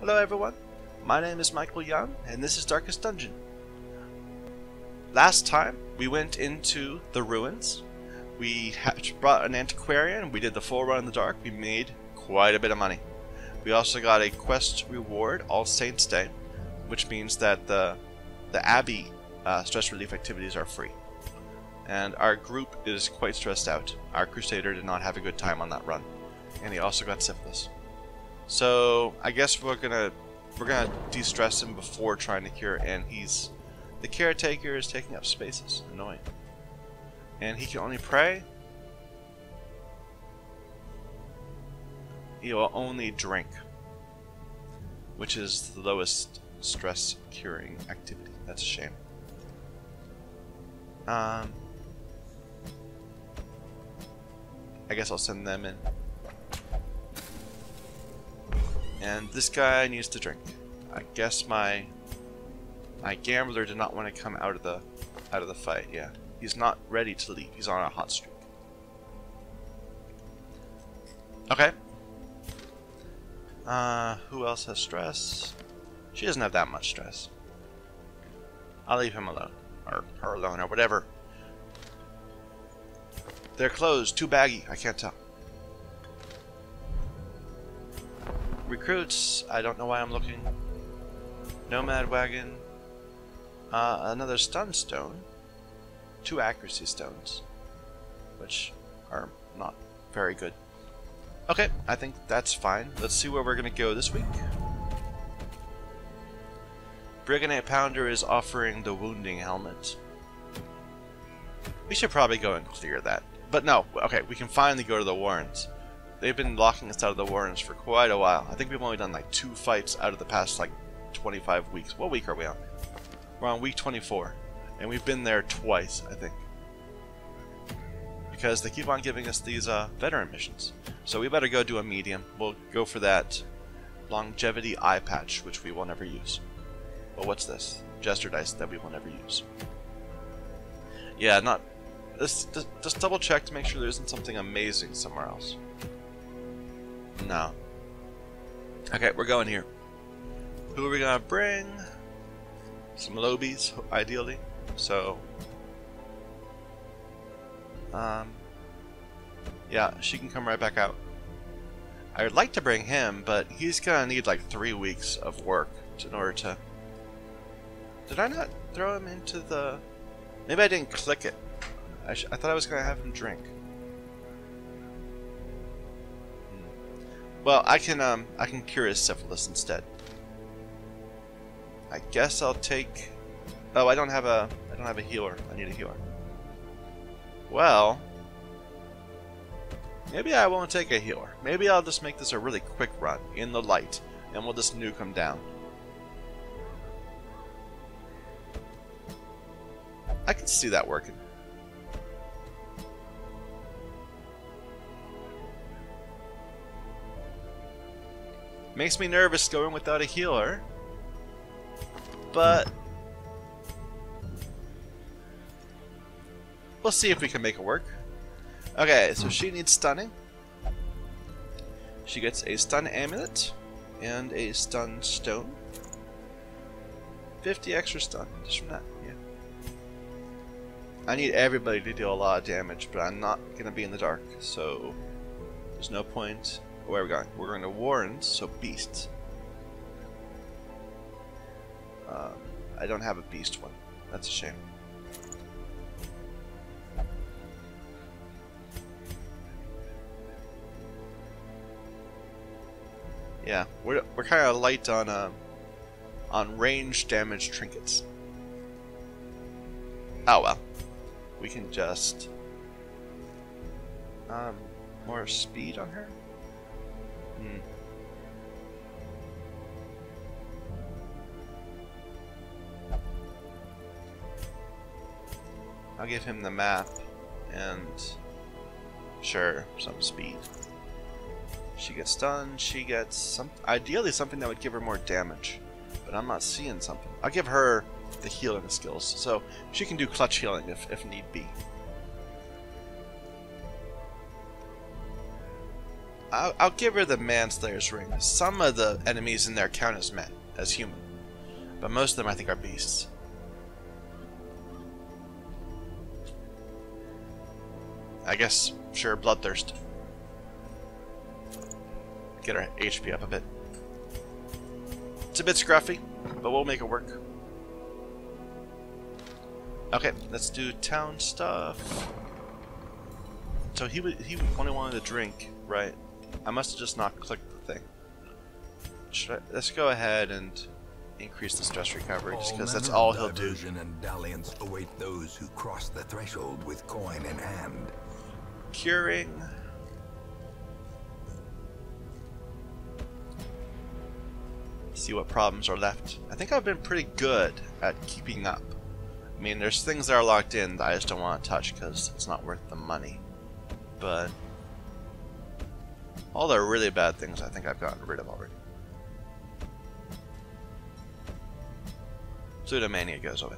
Hello everyone, my name is Michael Young and this is Darkest Dungeon. Last time we went into the ruins, we brought an antiquarian, we did the full run in the dark, we made quite a bit of money. We also got a quest reward, All Saints Day, which means that the Abbey stress relief activities are free. And our group is quite stressed out. Our Crusader did not have a good time on that run, and he also got syphilis. So I guess we're gonna de-stress him before trying to cure, and he's the caretaker is taking up spaces, annoying. And he can only pray. He will only drink, which is the lowest stress curing activity. That's a shame. I guess I'll send them in. And this guy needs to drink. I guess my gambler did not want to come out of the fight. Yeah, he's not ready to leave. He's on a hot streak. Okay. Who else has stress? She doesn't have that much stress. I'll leave him alone, or her alone, or whatever. They're closed, too baggy. I can't tell. Recruits, I don't know why I'm looking. Nomad wagon. Another stun stone. 2 accuracy stones. Which are not very good. Okay, I think that's fine. Let's see where we're going to go this week. Brigonet Pounder is offering the wounding helmet. We should probably go and clear that. But no, okay, we can finally go to the Warrens. They've been locking us out of the Warrens for quite a while. I think we've only done like 2 fights out of the past like 25 weeks. What week are we on? We're on week 24. And we've been there twice, I think. Because they keep on giving us these veteran missions. So we better go do a medium. We'll go for that longevity eye patch, which we will never use. Well, what's this? Jester dice that we will never use. Yeah, not... Just double check to make sure there isn't something amazing somewhere else. No. Okay, we're going here. Who are we gonna bring? Some lobies, ideally. So, yeah, she can come right back out. I would like to bring him, but he's gonna need like 3 weeks of work in order to. Did I not throw him into the? Maybe I didn't click it. I thought I was gonna have him drink. Well, I can cure his syphilis instead. I guess I'll take. Oh, I don't have a healer. I need a healer. Well, maybe I won't take a healer. Maybe I'll just make this a really quick run in the light, and we'll just nuke him down. I can see that working. Makes me nervous going without a healer, but we'll see if we can make it work. Okay, so she needs stunning. She gets a stun amulet and a stun stone. 50 extra stun just from that. Yeah. I need everybody to deal a lot of damage, but I'm not gonna be in the dark, so there's no point. Where are we going? We're going to Warrens, so beasts. I don't have a beast one. That's a shame. Yeah, we're kind of light on range damage trinkets. Oh well, we can just more speed on her. Hmm. I'll give him the map and sure, some speed. She gets stunned, she gets some, ideally something that would give her more damage, but I'm not seeing something. I'll give her the healing skills so she can do clutch healing if need be. I'll give her the Manslayer's Ring. Some of the enemies in there count as men, as human. But most of them I think are beasts. I guess, sure, Bloodthirst. Get our HP up a bit. It's a bit scruffy, but we'll make it work. Okay, let's do town stuff. So he only wanted a drink, right? I must have just not clicked the thing. Let's go ahead and increase the stress recovery, just because that's all he'll do. And dalliance await those who cross the threshold with coin in hand. Curing. See what problems are left. I think I've been pretty good at keeping up. I mean, there's things that are locked in that I just don't want to touch because it's not worth the money. But all the really bad things I think I've gotten rid of already. Pseudomania goes away.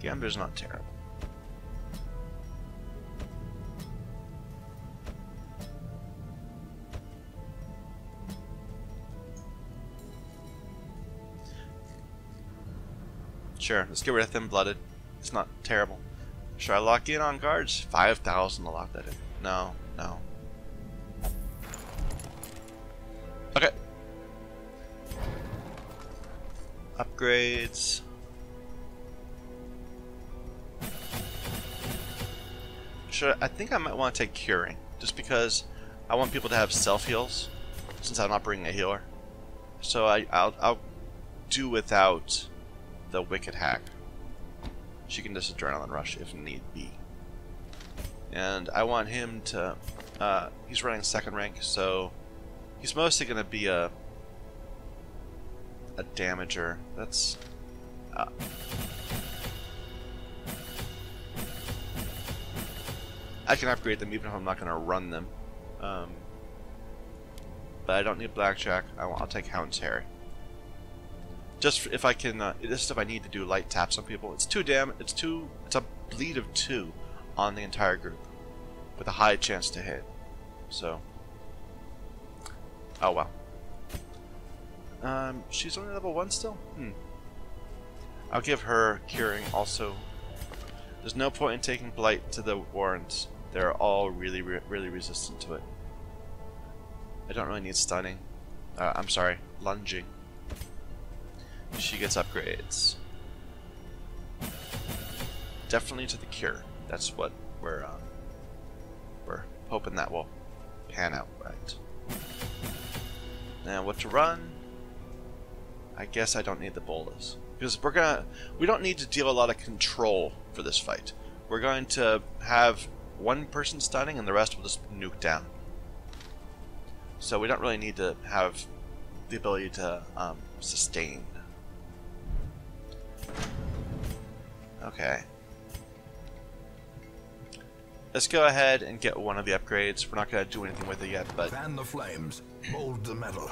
Gambler's not terrible. Sure, let's get rid of thin-blooded. It's not terrible. Should I lock in on guards? 5,000 to lock that in. No, no. Okay. Upgrades. I think I might want to take curing, just because I want people to have self-heals, since I'm not bringing a healer. So I'll do without the Wicked Hack. She can just Adrenaline Rush if need be. And I want him to... he's running second rank, so he's mostly going to be a damager. That's... I can upgrade them even if I'm not going to run them. But I don't need Blackjack. I'll take Hound's Hair. Just if I can, this stuff I need to do light taps on people. It's it's a bleed of 2 on the entire group, with a high chance to hit. So, oh well. She's only level 1 still. I'll give her curing also. There's no point in taking blight to the Warrens. They're all really, really resistant to it. I don't really need stunning. I'm sorry, lunging. She gets upgrades. Definitely to the cure. That's what we're hoping that will pan out right. Now what to run? I guess I don't need the bolas, because we don't need to deal a lot of control for this fight. We're going to have one person stunning and the rest will just nuke down. So we don't really need to have the ability to sustain. Okay. Let's go ahead and get one of the upgrades. We're not going to do anything with it yet, but... Fan the flames, mold the metal.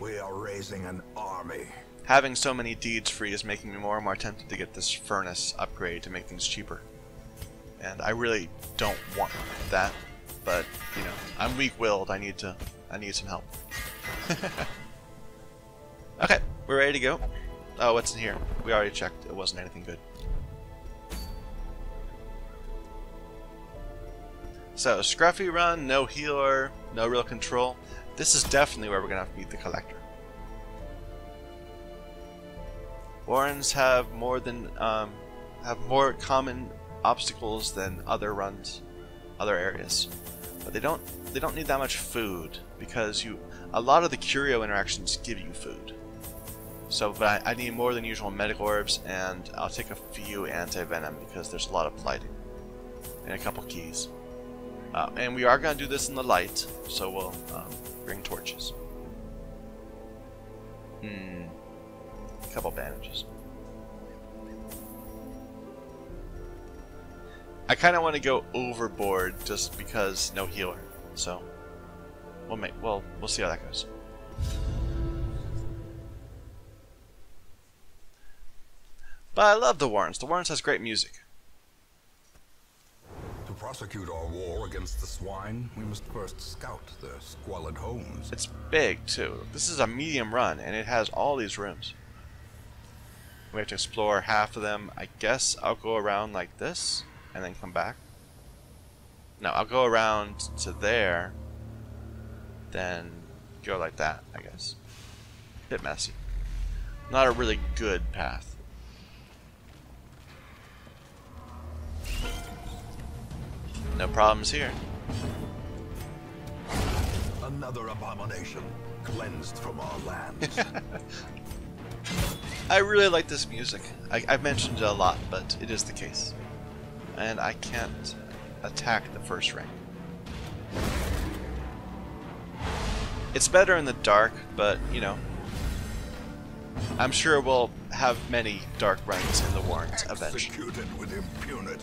We are raising an army. Having so many deeds free is making me more and more tempted to get this furnace upgrade to make things cheaper. And I really don't want that, but, you know, I'm weak-willed. I need some help. Okay, we're ready to go. Oh, what's in here? We already checked. It wasn't anything good. So, scruffy run, no healer, no real control. This is definitely where we're going to have to meet the Collector. Warrens have more common obstacles than other runs, other areas. But they don't need that much food, because a lot of the curio interactions give you food. So, but I need more than usual medical herbs, and I'll take a few anti-venom because there's a lot of blighting. And a couple keys. And we are going to do this in the light, so we'll bring torches. A couple bandages. I kind of want to go overboard just because no healer. So, we'll see how that goes. But I love the Warrens. The Warrens has great music. To prosecute our war against the swine, we must first scout their squalid homes. It's big, too. This is a medium run, and it has all these rooms. We have to explore half of them. I guess I'll go around like this, and then come back. No, I'll go around to there, then go like that, I guess. Bit messy. Not a really good path. No problems here. Another abomination cleansed from our lands. I really like this music. I've mentioned it a lot, but it is the case. And I can't attack the first ring. It's better in the dark, but, you know, I'm sure we'll have many dark runs in the Warrens eventually. Executed with impunity.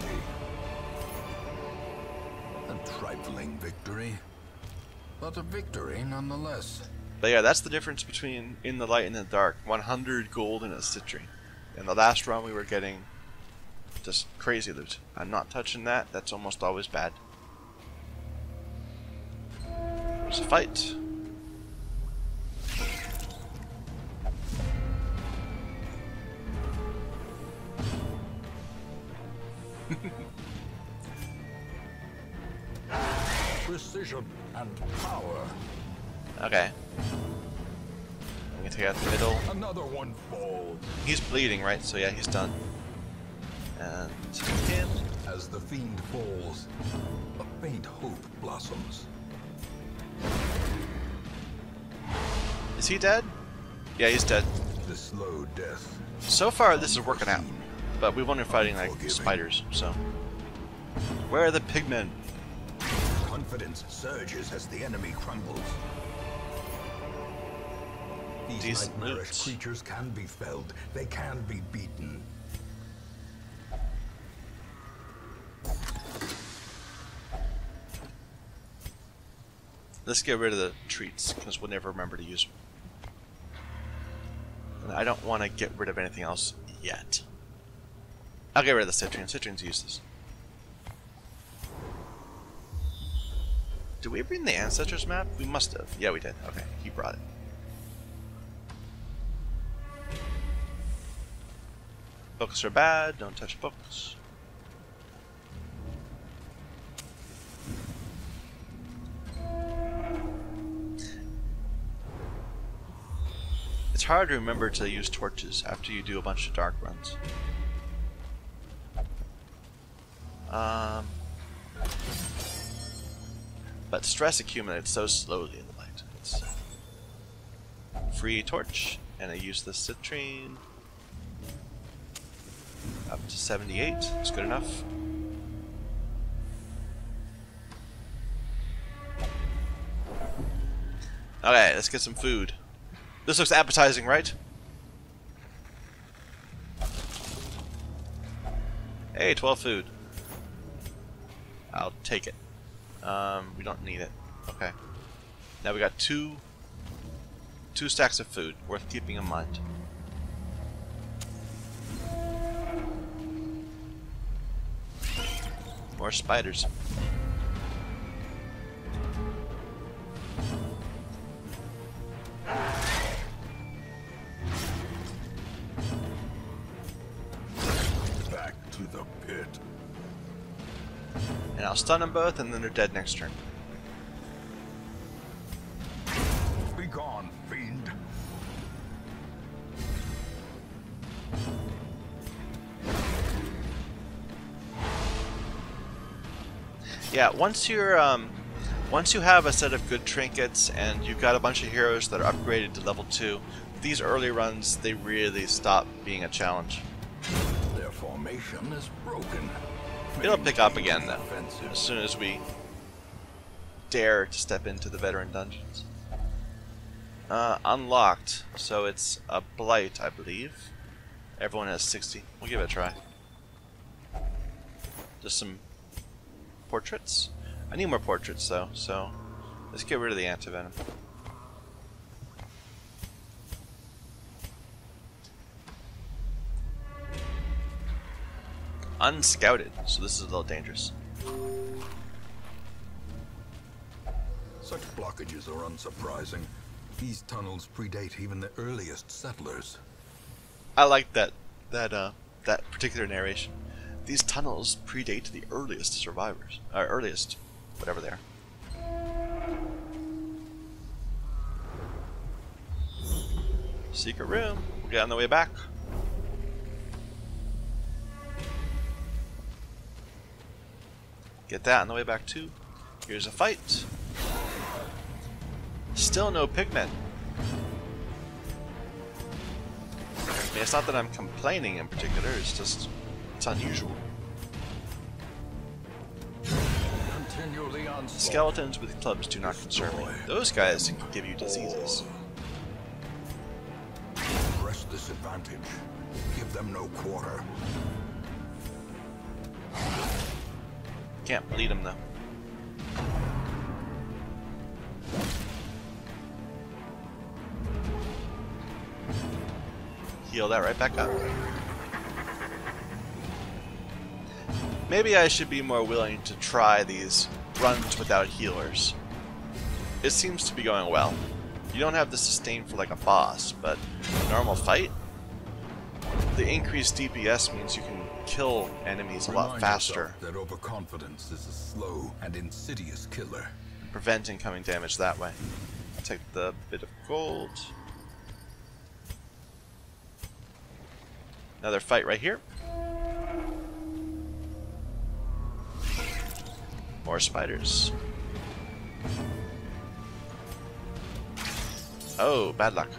A trifling victory, but a victory nonetheless. But yeah, that's the difference between in the light and the dark. 100 gold and a citrine. In the last run we were getting just crazy loot. I'm not touching that. That's almost always bad. There's a fight. Precision and power. Okay. I'm gonna take out the middle. Another one falls. He's bleeding, right? So yeah, he's done. And him. As the fiend falls, a faint hope blossoms. Is he dead? Yeah, he's dead. The slow death. So far, this is working out, but we won't be fighting like spiders. So, where are the pigmen? Confidence surges as the enemy crumbles. These nightmarish creatures can be felled. They can be beaten. Let's get rid of the treats, because we'll never remember to use them. And I don't want to get rid of anything else yet. I'll get rid of the citrine. Citrine's useless. Did we bring the Ancestors map? We must have. Yeah, we did. Okay, he brought it. Books are bad. Don't touch books. It's hard to remember to use torches after you do a bunch of dark runs. But stress accumulates so slowly in the light. It's free torch, and I use the citrine. Up to 78, it's good enough. Okay, let's get some food. This looks appetizing, right? Hey, 12 food. I'll take it. We don't need it. Okay. Now we got two stacks of food. Worth keeping in mind. More spiders. Stun them both, and then they're dead next turn. Be gone, fiend. Yeah, once you have a set of good trinkets and you've got a bunch of heroes that are upgraded to level 2, these early runs they really stop being a challenge. Their formation is broken. It'll pick up again, though, as soon as we dare to step into the veteran dungeons. Unlocked, so it's a blight, I believe. Everyone has 60. We'll give it a try. Just some portraits. I need more portraits, though, so let's get rid of the antivenom. unscouted, so this is a little dangerous. Such blockages are unsurprising. These tunnels predate even the earliest settlers. I like that particular narration. These tunnels predate the earliest survivors, or earliest, whatever they are. Secret room. We'll get on the way back. Get that on the way back too. Here's a fight. Still no pigmen. I mean, it's not that I'm complaining in particular, it's just, it's unusual. Skeletons with clubs do not concern me. Those guys can give you diseases. Press this advantage. Give them no quarter. Can't bleed them though. Heal that right back up. Maybe I should be more willing to try these runs without healers. It seems to be going well. You don't have the sustain for like a boss, but a normal fight? The increased DPS means you can kill enemies a lot faster. That overconfidence is a slow and insidious killer. Prevent incoming damage that way. I'll take the bit of gold. Another fight right here. More spiders. Oh, bad luck.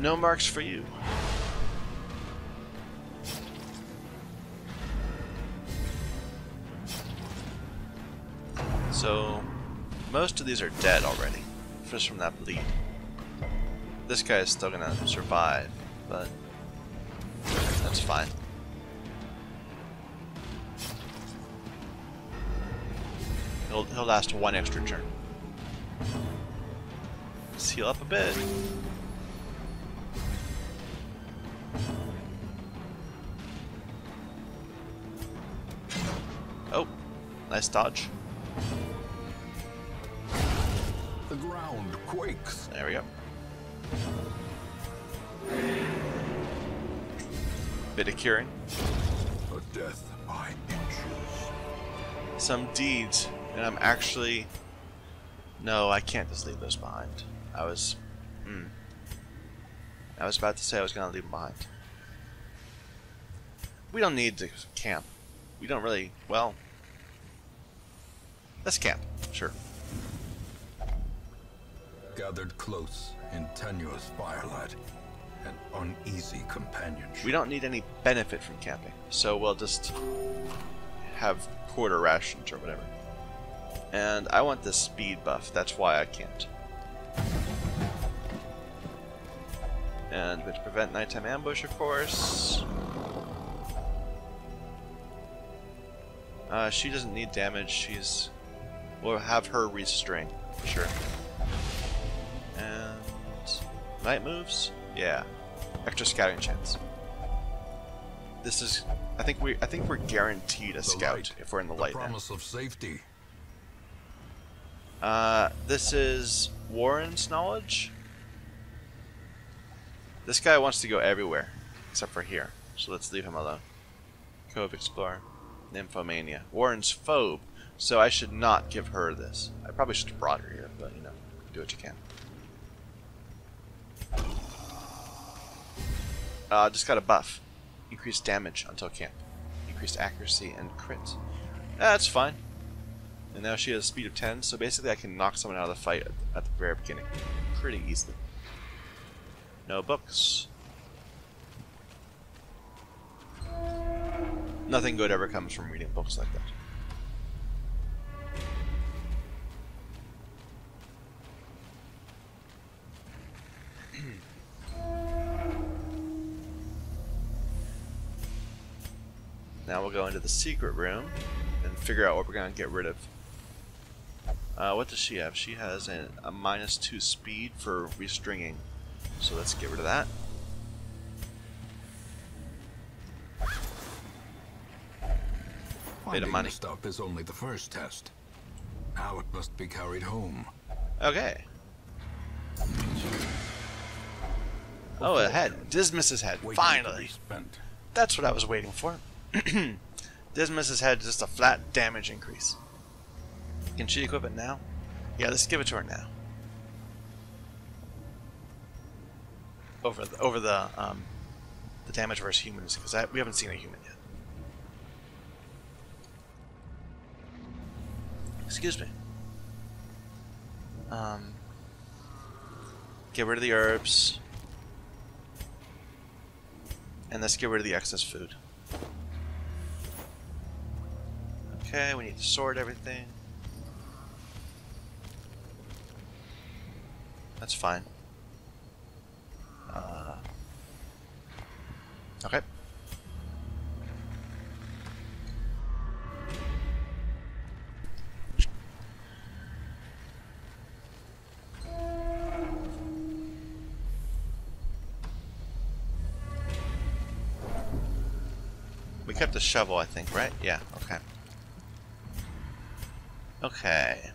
No marks for you. So, most of these are dead already, just from that bleed. This guy is still gonna survive, but that's fine. He'll last one extra turn. Let's heal up a bit. Oh, nice dodge. The ground quakes. There we go. Bit of curing. A death by inches. Some deeds, and I'm actually... No, I can't just leave those behind. I was... I was about to say I was going to leave them behind. We don't need to camp. We don't really... Well... Let's camp, sure. Gathered close in tenuous firelight. An uneasy companionship. We don't need any benefit from camping, so we'll just have quarter rations or whatever. And I want this speed buff, that's why I can't. And we have to prevent nighttime ambush, of course. She doesn't need damage, she's... We'll have her restrain, for sure. And... Night moves? Yeah, extra scouting chance. This is, I think we're guaranteed a scout if we're in the light. Promise of safety. This is Warren's knowledge. This guy wants to go everywhere except for here, so let's leave him alone. Cove Explorer, Nymphomania, Warren's phobe. So I should not give her this. I probably should have brought her here, but you know, do what you can. Just got a buff. Increased damage until camp. Increased accuracy and crit. That's fine. And now she has a speed of 10, so basically I can knock someone out of the fight at the very beginning. Pretty easily. No books. Nothing good ever comes from reading books like that. Now we'll go into the secret room and figure out what we're going to get rid of. What does she have? She has a -2 speed for restringing. So let's get rid of that. Finding the stuff is only the first test. Now it must be carried home. Okay. Oh, a head. Dismas's head. Finally. That's what I was waiting for. Dismas's head is just a flat damage increase. Can she equip it now? Yeah, let's give it to her now. Over the damage versus humans, because we haven't seen a human yet. Excuse me. Get rid of the herbs. And let's get rid of the excess food. Okay, we need to sort everything. That's fine. Okay. We kept the shovel, I think, right? Yeah, okay. Okay.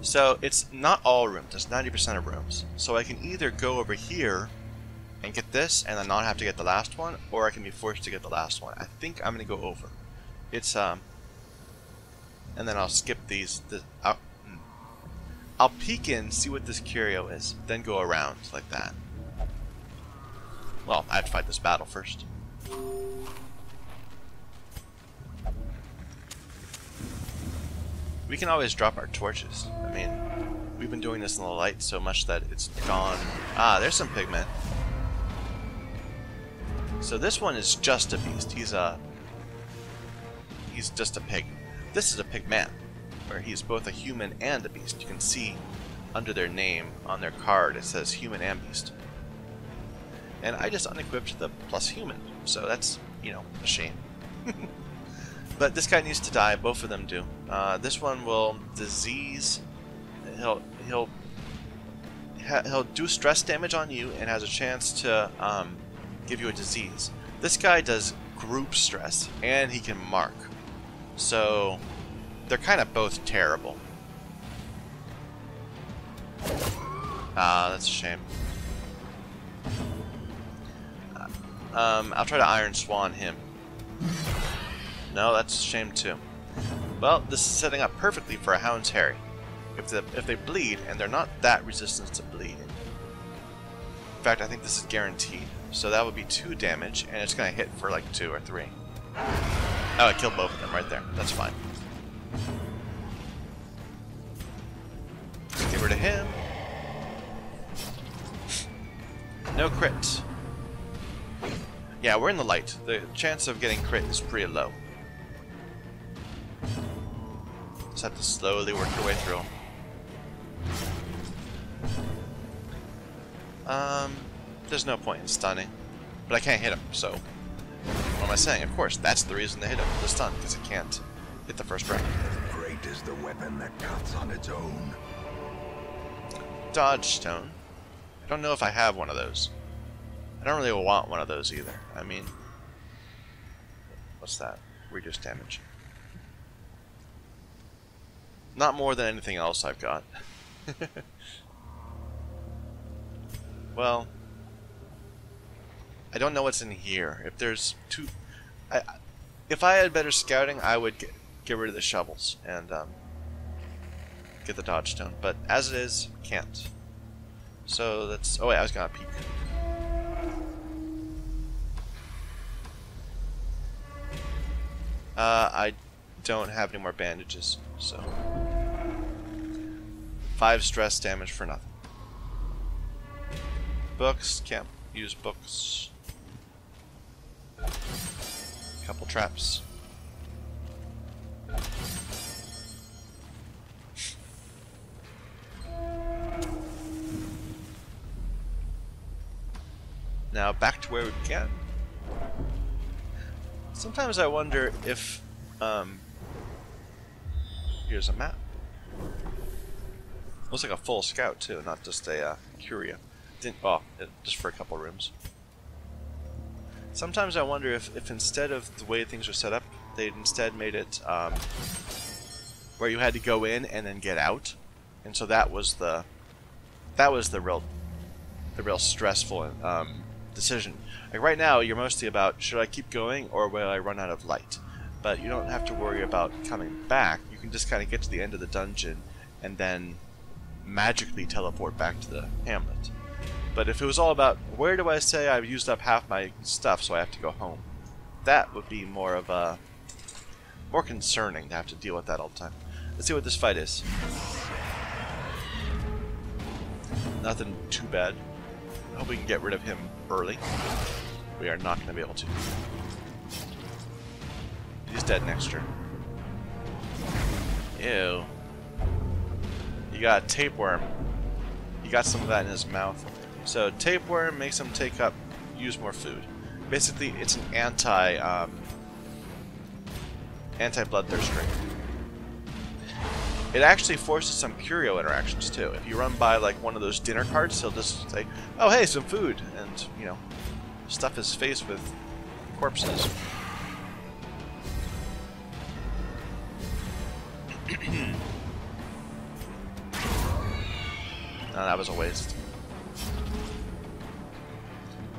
So it's not all rooms, it's 90% of rooms. So I can either go over here and get this and then not have to get the last one, or I can be forced to get the last one. I think I'm gonna go over. It's and then I'll skip these. I'll peek in, see what this curio is, then go around like that. Well, I have to fight this battle first. We can always drop our torches. I mean, we've been doing this in the light so much that it's gone. Ah, there's some pigment. So this one is just a beast. He's just a pig. This is a pig man, where he's both a human and a beast. You can see under their name on their card it says human and beast. And I just unequipped the plus human, so that's, you know, a shame. But this guy needs to die. Both of them do. This one will disease. He'll do stress damage on you and has a chance to give you a disease. This guy does group stress and he can mark. So they're kind of both terrible. Ah, that's a shame. I'll try to Iron Swan him. No, that's a shame too. Well, this is setting up perfectly for a Hound's Hair. If they bleed, and they're not that resistant to bleed. In fact, I think this is guaranteed. So that would be 2 damage, and it's going to hit for like 2 or 3. Oh, I killed both of them right there. That's fine. Let's get rid of him. No crit. Yeah, we're in the light. The chance of getting crit is pretty low. Just have to slowly work your way through. There's no point in stunning, but I can't hit him, so what am I saying? Of course, that's the reason to hit him, the stun, because it can't hit the first round. Great is the weapon that cuts on its own. Dodge stone. I don't know if I have one of those. I don't really want one of those either. I mean, what's that? Reduce damage. Not more than anything else I've got. Well, I don't know what's in here. If there's two... if I had better scouting, I would get rid of the shovels and get the dodge stone. But as it is, can't. So that's... Oh wait, I was gonna peek. I don't have any more bandages, so... 5 stress damage for nothing. Books, can't use books. Couple traps. Now back to where we began. Sometimes I wonder if... here's a map. Looks like a full scout too, not just a Curia. Just for a couple rooms. Sometimes I wonder if instead of the way things are set up, they'd instead made it where you had to go in and then get out, and so that was the real stressful decision. Like right now, you're mostly about should I keep going or will I run out of light? But you don't have to worry about coming back. You can just kind of get to the end of the dungeon and then magically teleport back to the hamlet. But if it was all about where do I say I've used up half my stuff, so I have to go home, that would be more of a more concerning to have to deal with that all the time. Let's see what this fight is. Nothing too bad. I hope we can get rid of him early. We are not going to be able to. He's dead next turn. Ew. You got a tapeworm. You got some of that in his mouth. So tapeworm makes him take up, use more food. Basically, it's an anti-bloodthirst ring. It actually forces some curio interactions too. If you run by like one of those dinner carts, he'll just say, "Oh hey, some food," and you know, stuff his face with corpses. No, that was a waste.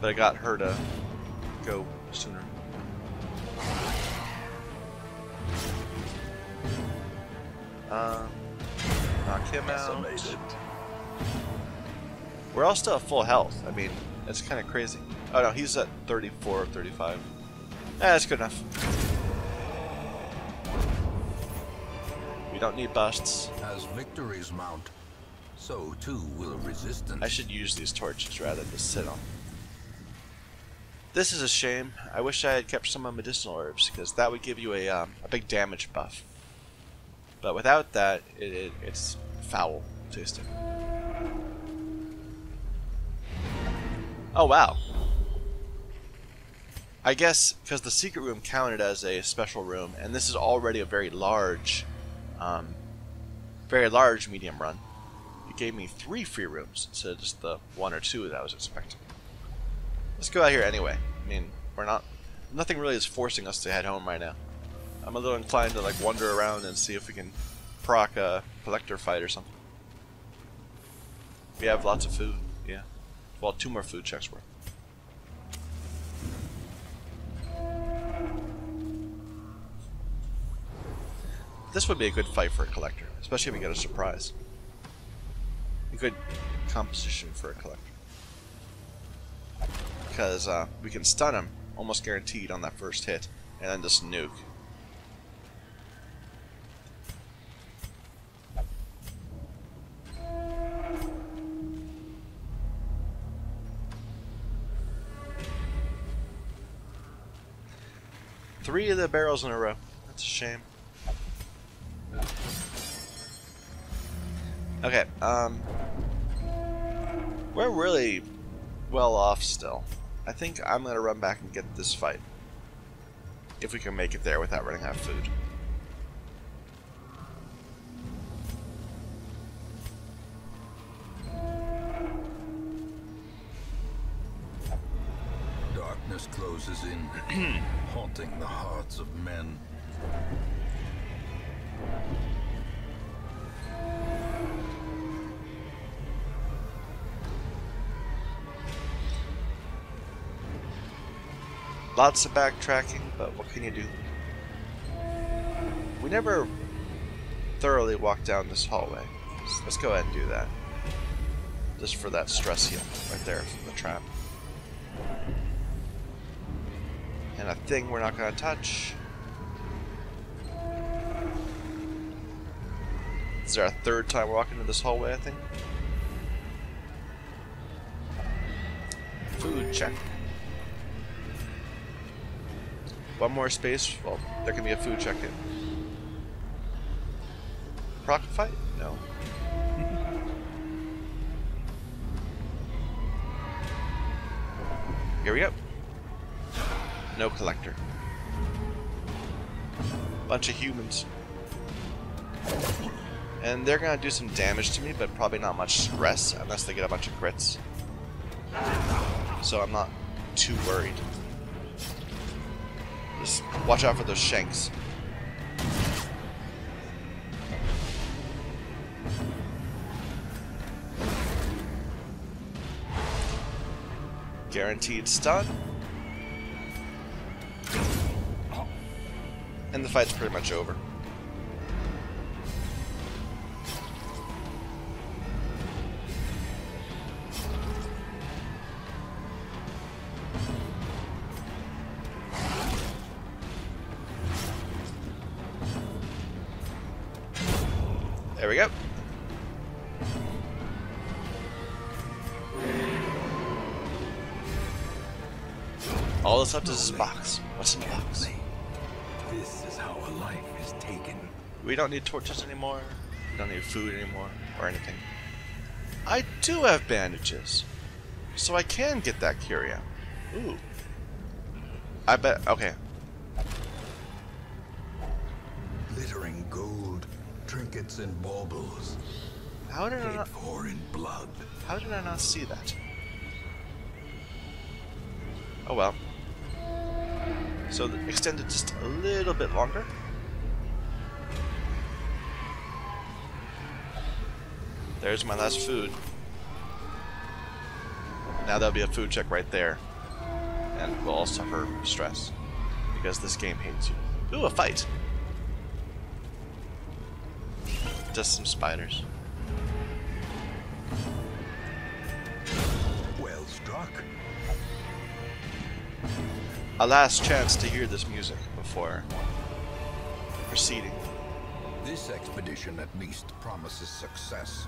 But I got her to go sooner. Knock him out. We're all still at full health. I mean, it's kind of crazy. Oh no, he's at 34 or 35. That's good enough. We don't need busts. As victories mount, so too will resistance. I should use these torches rather than just sit on. This is a shame. I wish I had kept some of medicinal herbs because that would give you a big damage buff. But without that, it's foul tasting. Oh wow! I guess because the secret room counted as a special room, and this is already a very large medium run. It gave me 3 free rooms instead of just the 1 or 2 that I was expecting. Let's go out here anyway. I mean, nothing really is forcing us to head home right now. I'm a little inclined to like wander around and see if we can proc a collector fight or something. We have lots of food, yeah. Well, 2 more food checks worth. This would be a good fight for a collector, especially if we get a surprise. A good composition for a collector. Because we can stun him, almost guaranteed on that first hit, and then just nuke. Three of the barrels in a row. That's a shame. Okay, we're really well off still. I think I'm gonna run back and get this fight. If we can make it there without running out of food. Darkness closes in. Haunting the hearts of men. Lots of backtracking, but what can you do? We never thoroughly walked down this hallway. So let's go ahead and do that. Just for that stress heal right there from the trap. And a thing we're not going to touch. This is our 3rd time walking into this hallway, I think. Food check. 1 more space. Well, there can be a food check-in. Proc fight? No. Here we go. No collector. Bunch of humans. And they're going to do some damage to me, but probably not much stress, unless they get a bunch of crits. So I'm not too worried. Just watch out for those shanks. Guaranteed stun. And the fight's pretty much over. There we go. All that's left is this box. What's in the box? This is how a life is taken. We don't need torches anymore. We don't need food anymore or anything. I do have bandages, so I can get that curia. Ooh. I bet. Okay. Glittering gold. Trinkets and baubles. How did I not? In blood. How did I not see that? Oh well. So extend it just a little bit longer. There's my last food. Now that'll be a food check right there, and we'll all suffer stress because this game hates you. Ooh, a fight. Just some spiders. Well struck. A last chance to hear this music before proceeding. This expedition at least promises success.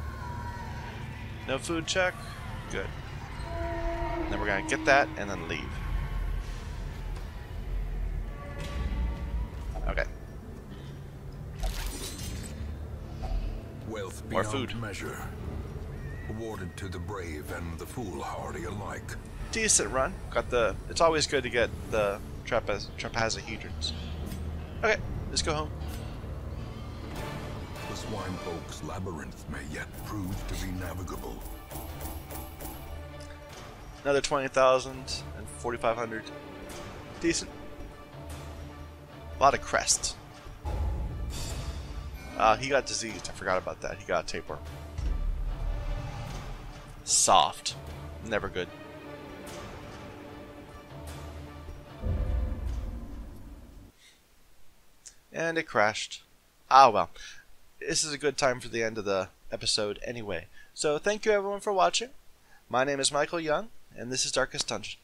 No food check? Good. And then we're gonna get that and then leave. Okay. Wealth beyond measure, awarded to the brave and the foolhardy alike. Decent run. Got the. It's always good to get the trapezohedrons. Okay, let's go home. The swine folk's labyrinth may yet prove to be navigable. Another 20,000 and 4,500. Decent. A lot of crests. He got diseased. I forgot about that. He got a tapeworm. Soft. Never good. And it crashed. Ah well. This is a good time for the end of the episode anyway. So thank you everyone for watching. My name is Michael Young, and this is Darkest Dungeon.